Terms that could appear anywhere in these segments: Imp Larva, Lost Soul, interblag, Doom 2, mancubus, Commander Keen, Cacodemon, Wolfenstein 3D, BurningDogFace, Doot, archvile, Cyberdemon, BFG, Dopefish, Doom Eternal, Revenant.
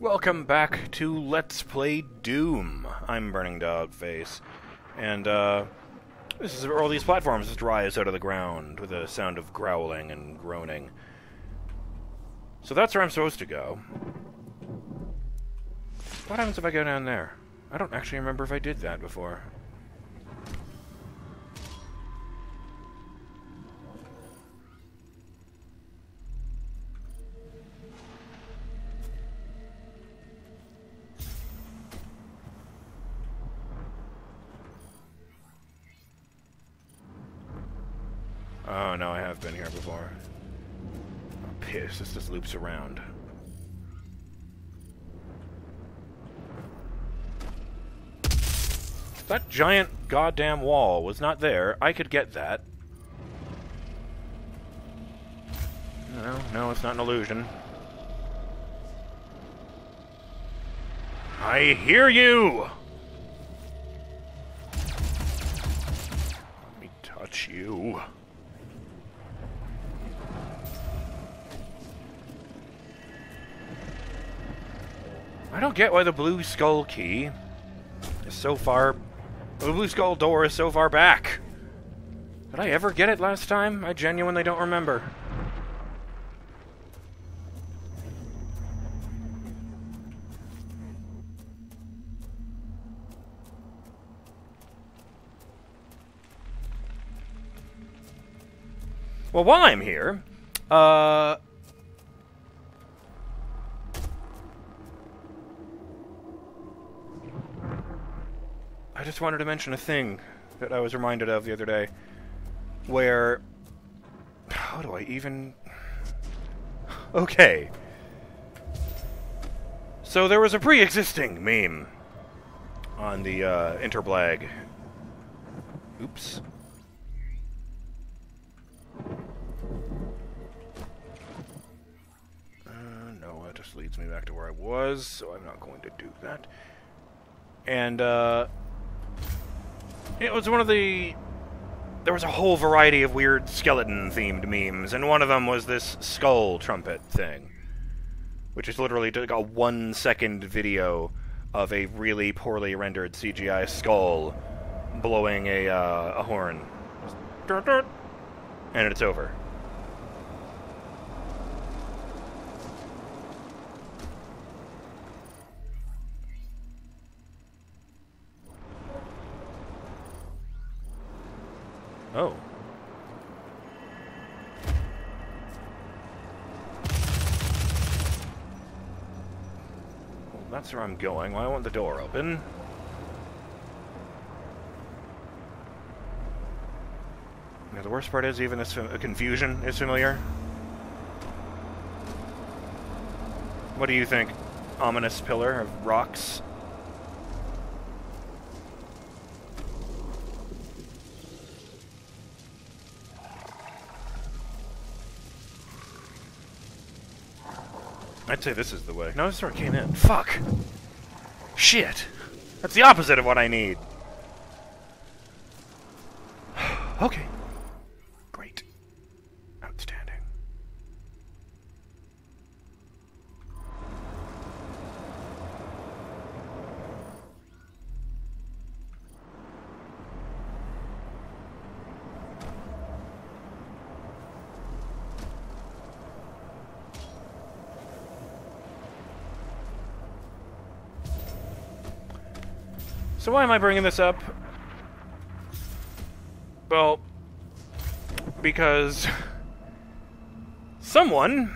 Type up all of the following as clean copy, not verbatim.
Welcome back to Let's Play Doom. I'm BurningDogFace, and this is where all these platforms just rise out of the ground with a sound of growling and groaning. So that's where I'm supposed to go. What happens if I go down there? I don't actually remember if I did that before. Oh no, I have been here before. Oh, piss, this just loops around. That giant goddamn wall was not there. I could get that. No, it's not an illusion. I hear you! Let me touch you. I don't get why the blue skull key is so far... The blue skull door is so far back. Did I ever get it last time? I genuinely don't remember. Well, while I'm here, I just wanted to mention a thing that I was reminded of the other day, where... How do I even... Okay. So there was a pre-existing meme on the interblag. Oops. No, that just leads me back to where I was, so I'm not going to do that. And, it was one of the... There was a whole variety of weird skeleton-themed memes, and one of them was this skull trumpet thing, which is literally like a 1-second video of a really poorly rendered CGI skull blowing a horn. And it's over. Oh. Well, that's where I'm going. Well, I want the door open. You know, the worst part is even this confusion is familiar. What do you think? Ominous pillar of rocks? I'd say this is the way. No, this is where it came in. Fuck! Shit! That's the opposite of what I need! Okay. Great. Outstanding. So why am I bringing this up? Well, because someone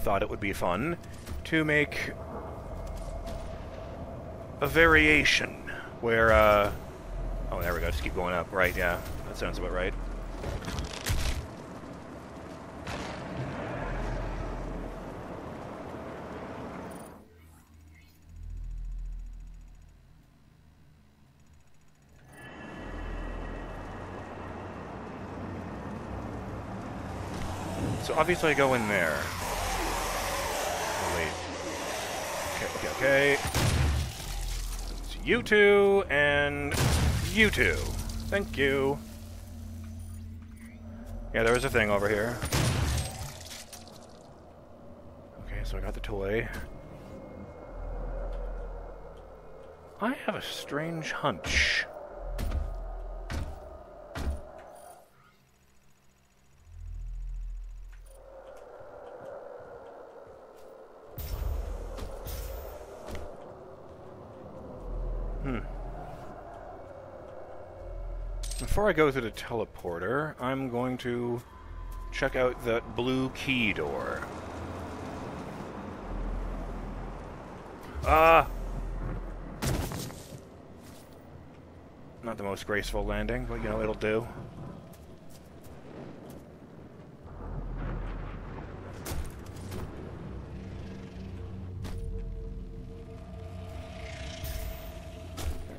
thought it would be fun to make a variation where, oh, there we go, just keep going up, right, yeah, that sounds about right. So obviously I go in there. Oh, wait. Okay. It's you two and you two. Thank you. Yeah, there was a thing over here. Okay, so I got the toy. I have a strange hunch. Before I go to the teleporter, I'm going to check out that blue key door. Not the most graceful landing, but you know, it'll do.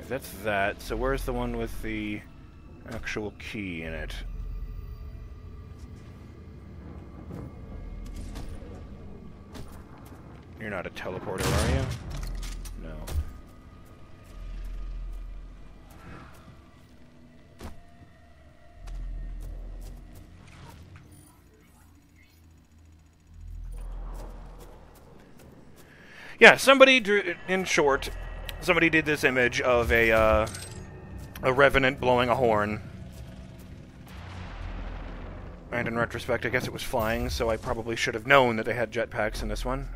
That's that. So where's the one with the actual key in it? You're not a teleporter, are you? No. Yeah, somebody drew, in short, somebody did this image of a revenant blowing a horn. And in retrospect, I guess it was flying, so I probably should have known that they had jetpacks in this one.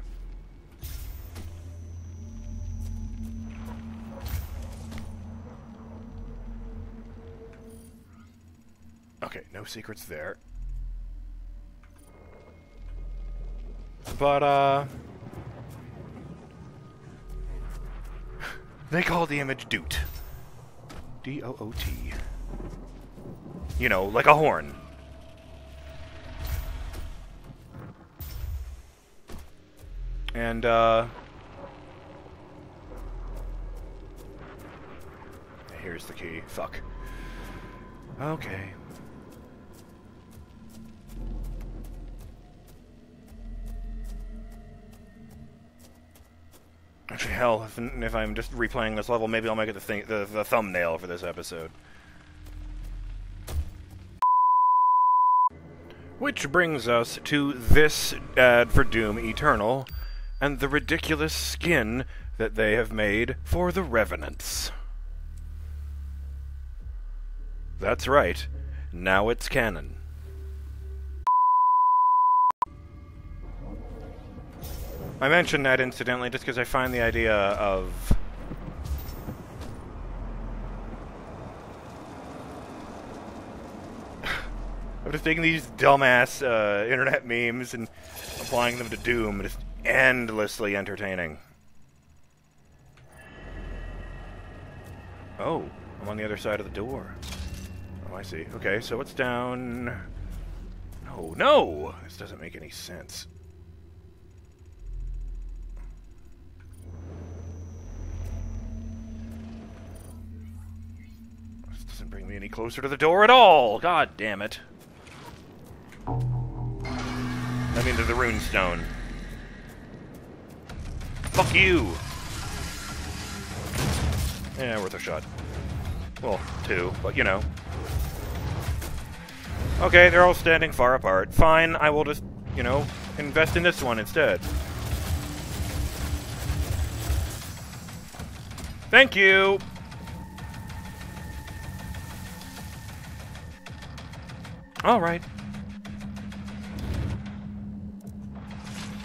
Okay, no secrets there. But, they call the image Doot. D-O-O-T. You know, like a horn. And, here's the key. Fuck. Okay. Actually, hell, if I'm just replaying this level, maybe I'll make it the thumbnail for this episode. Which brings us to this ad for Doom Eternal, and the ridiculous skin that they have made for the Revenants. That's right. Now it's canon. I mentioned that incidentally just because I find the idea of I'm just taking these dumbass internet memes and applying them to Doom. Just endlessly entertaining. Oh, I'm on the other side of the door. Oh, I see. Okay, so it's down. No, no! This doesn't make any sense. Doesn't bring me any closer to the door at all! God damn it. I mean, to the runestone. Fuck you! Yeah, worth a shot. Well, two, but you know. Okay, they're all standing far apart. Fine, I will just, you know, invest in this one instead. Thank you! All right.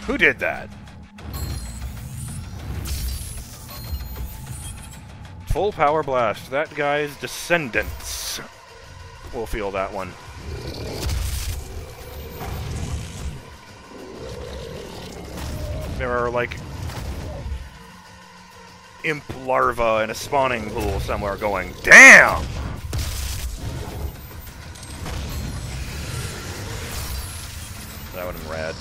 Who did that? Full power blast. That guy's descendants will feel that one. There are, like, imp larva in a spawning pool somewhere going, damn! That would've been rad.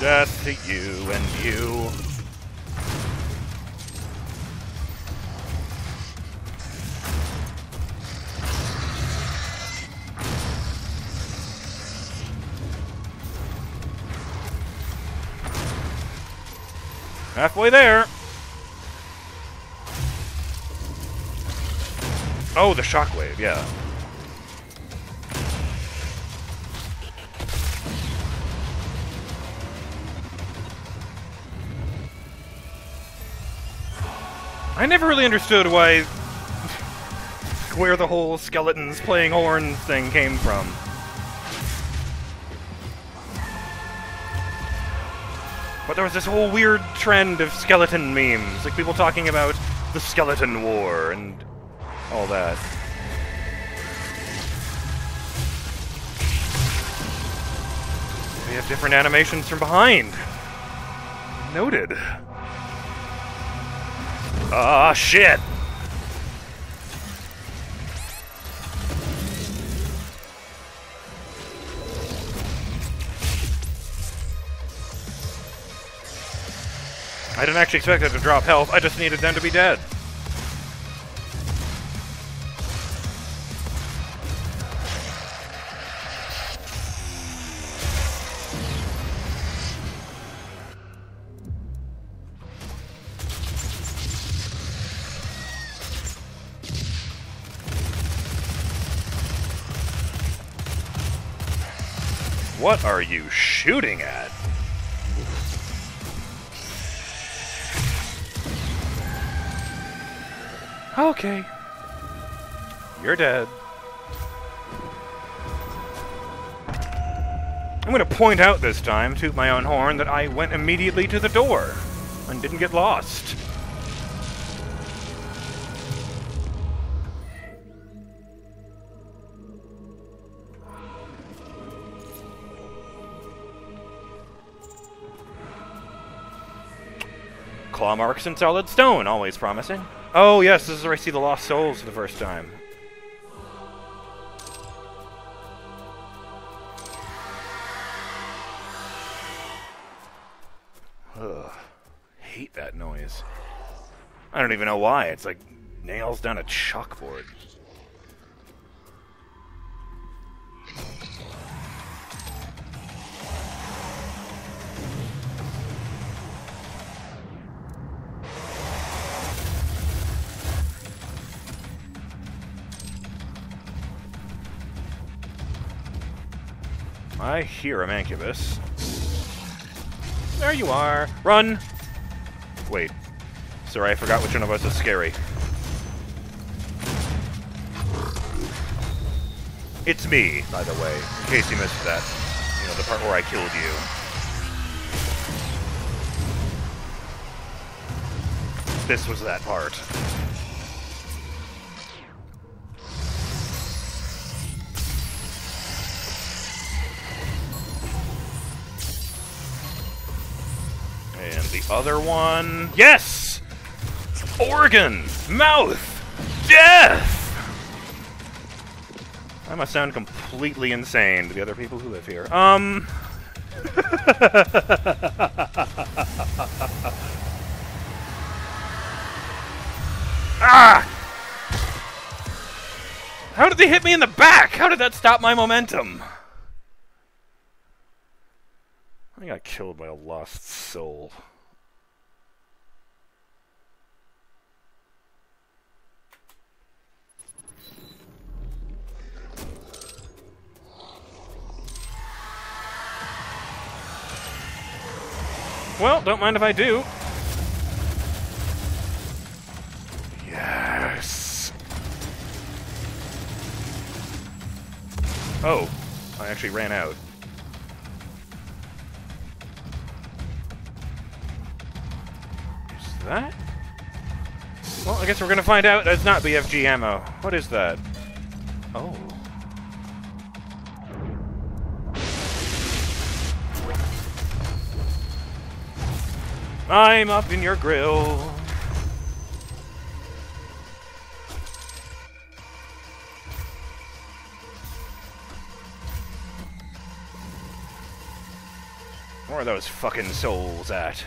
Death to you and you. Halfway there. Oh, the shockwave, yeah. I never really understood why... where the whole skeletons playing horns thing came from. But there was this whole weird trend of skeleton memes, like people talking about the skeleton war and all that. We have different animations from behind. Noted. Ah, shit! I didn't actually expect it to drop health, I just needed them to be dead. What are you shooting at? Okay. You're dead. I'm gonna point out this time, toot my own horn, that I went immediately to the door and didn't get lost. Claw marks and solid stone, always promising. Oh yes, this is where I see the Lost Souls for the first time. Ugh. Hate that noise. I don't even know why, it's like nails down a chalkboard. I hear a mancubus. There you are! Run! Wait. Sorry, I forgot which one of us is scary. It's me, by the way, in case you missed that. You know, the part where I killed you. This was that part. Other one... Yes! Organ! Mouth! Death! I must sound completely insane to the other people who live here. Ah! How did they hit me in the back? How did that stop my momentum? I got killed by a lost soul. Well, don't mind if I do. Yes. Oh, I actually ran out. Is that? Well, I guess we're gonna find out that's not BFG ammo. What is that? Oh. I'm up in your grill. Where are those fucking souls at?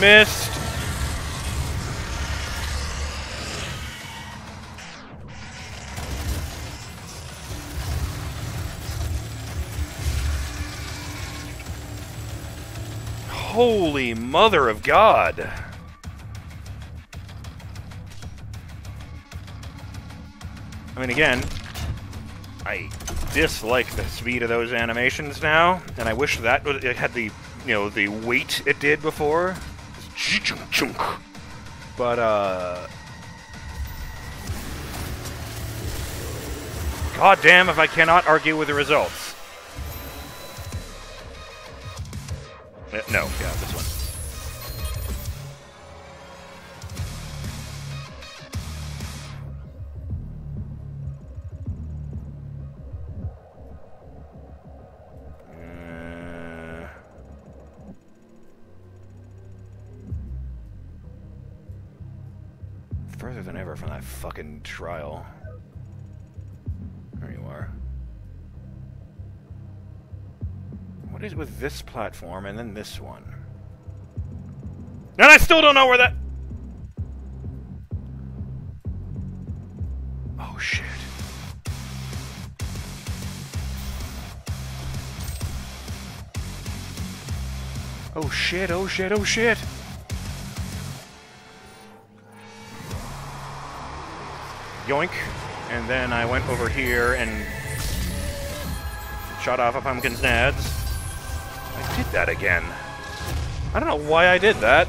Missed! Holy mother of God! I mean, again, I dislike the speed of those animations now, and I wish that it had the, you know, the weight it did before. Chunk. But god damn if I cannot argue with the results. No, yeah, this one. Further than ever from that fucking trial. There you are. What is with this platform and then this one? And I still don't know where that... Oh shit. Oh shit, oh shit, oh shit! Yoink, and then I went over here and shot off a pumpkin's nads. I did that again. I don't know why I did that.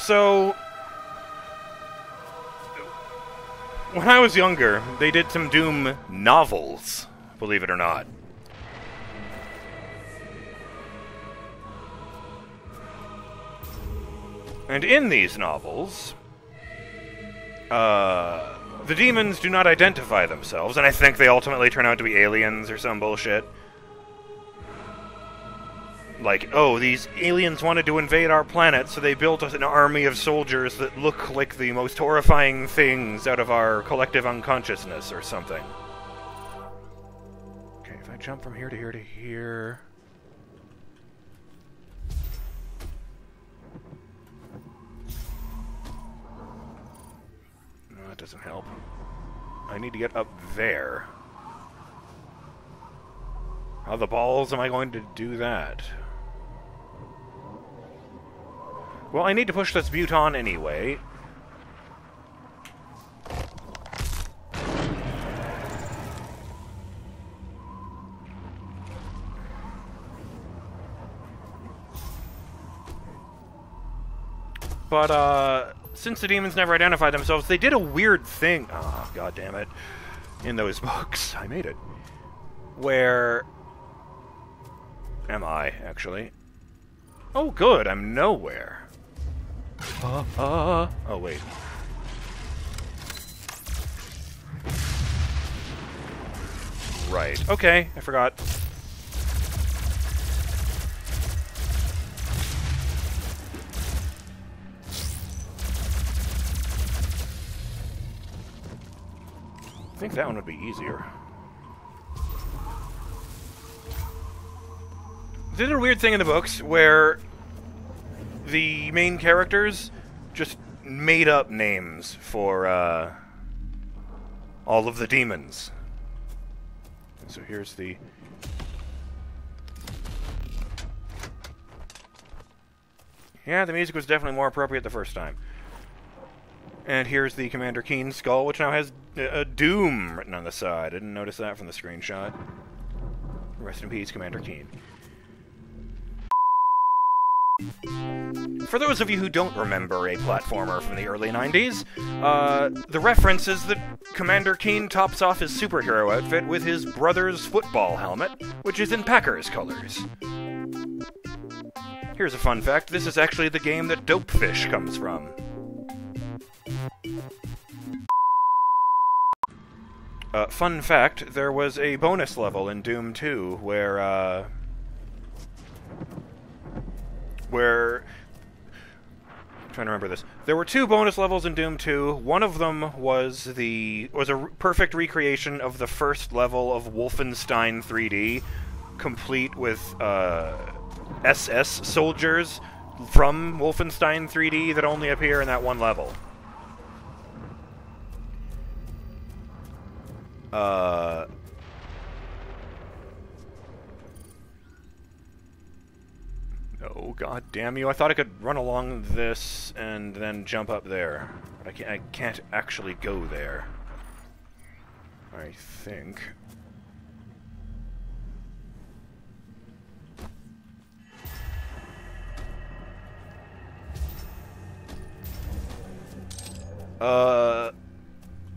So, when I was younger, they did some Doom novels, believe it or not. And in these novels, the demons do not identify themselves, and I think they ultimately turn out to be aliens or some bullshit. Like, oh, these aliens wanted to invade our planet, so they built us an army of soldiers that look like the most horrifying things out of our collective unconsciousness or something. Okay, if I jump from here to here to here... No, that doesn't help. I need to get up there. How the balls am I going to do that? Well, I need to push this butte on anyway. But, since the demons never identified themselves, they did a weird thing. Oh, god damn it. In those books. I made it. Where... am I, actually? Oh, good, I'm nowhere. Oh, wait. Right. Okay, I forgot. I think that one would be easier. They did a weird thing in the books where the main characters just made up names for all of the demons. So here's the... Yeah, the music was definitely more appropriate the first time. And here's the Commander Keen skull, which now has a Doom written on the side. I didn't notice that from the screenshot. Rest in peace, Commander Keen. For those of you who don't remember a platformer from the early 90s, the reference is that Commander Keen tops off his superhero outfit with his brother's football helmet, which is in Packers colors. Here's a fun fact, this is actually the game that Dopefish comes from. Fun fact, there was a bonus level in Doom 2 where I'm trying to remember this. There were two bonus levels in Doom 2. One of them was a perfect recreation of the first level of Wolfenstein 3D, complete with SS soldiers from Wolfenstein 3D that only appear in that one level. Oh, god damn you. I thought I could run along this and then jump up there. But I can't actually go there, I think.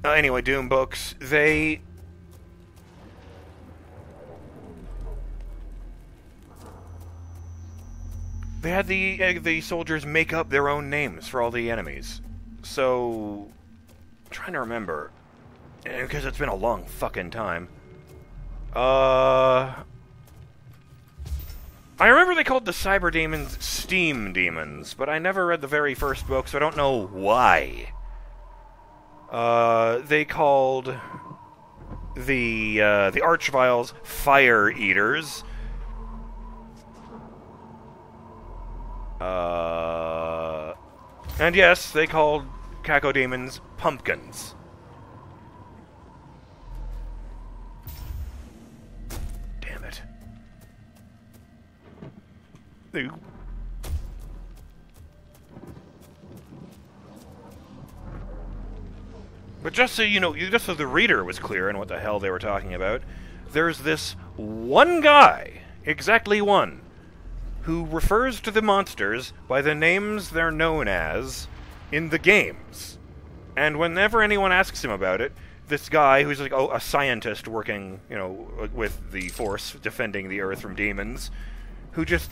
Anyway, Doom books, they... They had the soldiers make up their own names for all the enemies. So... I'm trying to remember. Because it's been a long fucking time. I remember they called the Cyberdemons Steam Demons, but I never read the very first book, so I don't know why. They called the archviles Fire Eaters. And yes, they called Cacodemons Pumpkins. Damn it. Ooh. But just so you know, just so the reader was clear on what the hell they were talking about, there's this one guy, exactly one, who refers to the monsters by the names they're known as in the games. And whenever anyone asks him about it, this guy, who's like, oh, a scientist working, you know, with the Force, defending the Earth from demons, who just...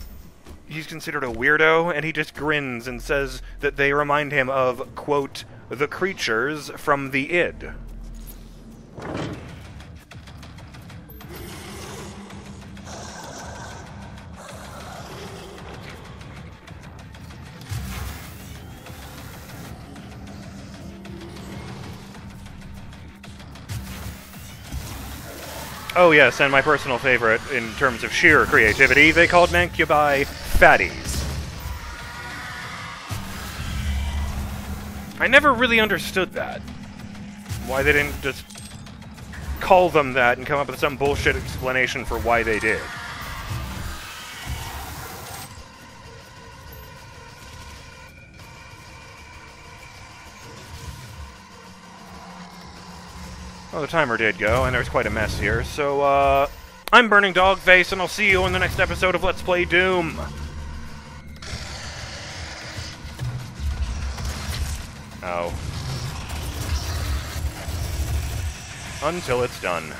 he's considered a weirdo, and he just grins and says that they remind him of, quote, the creatures from the id. Oh yes, and my personal favorite in terms of sheer creativity, they called Mancubi fatties. I never really understood that. Why they didn't just call them that and come up with some bullshit explanation for why they did. Well, the timer did go, and there's quite a mess here, so, I'm BurningDogFace, and I'll see you in the next episode of Let's Play Doom! Ow. Until it's done.